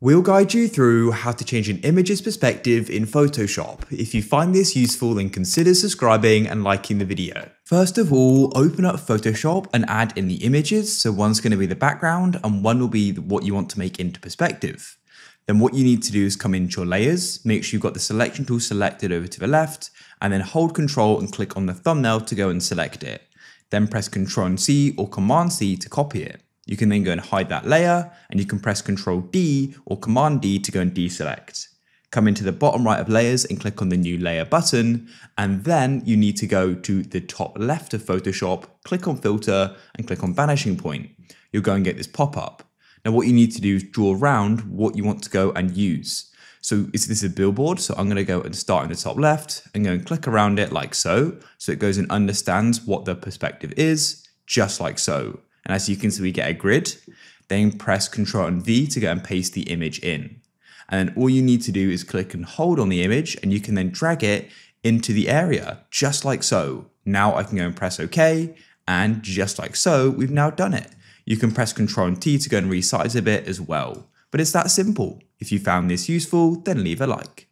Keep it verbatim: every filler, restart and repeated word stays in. We'll guide you through how to change an image's perspective in Photoshop. If you find this useful, then consider subscribing and liking the video. First of all, open up Photoshop and add in the images. So one's going to be the background and one will be what you want to make into perspective. Then what you need to do is come into your layers, make sure you've got the selection tool selected over to the left, and then hold control and click on the thumbnail to go and select it. Then press control and C or command C to copy it. You can then go and hide that layer, and you can press Ctrl D or Command D to go and deselect. Come into the bottom right of layers and click on the new layer button, and then you need to go to the top left of Photoshop, click on filter and click on vanishing point. You'll go and get this pop-up. Now what you need to do is draw around what you want to go and use. So this is a billboard, so I'm gonna go and start in the top left and go and click around it like so, so it goes and understands what the perspective is, just like so. And as you can see, we get a grid, then press Ctrl and V to go and paste the image in. And then all you need to do is click and hold on the image, and you can then drag it into the area, just like so. Now I can go and press OK, and just like so, we've now done it. You can press Ctrl and T to go and resize a bit as well. But it's that simple. If you found this useful, then leave a like.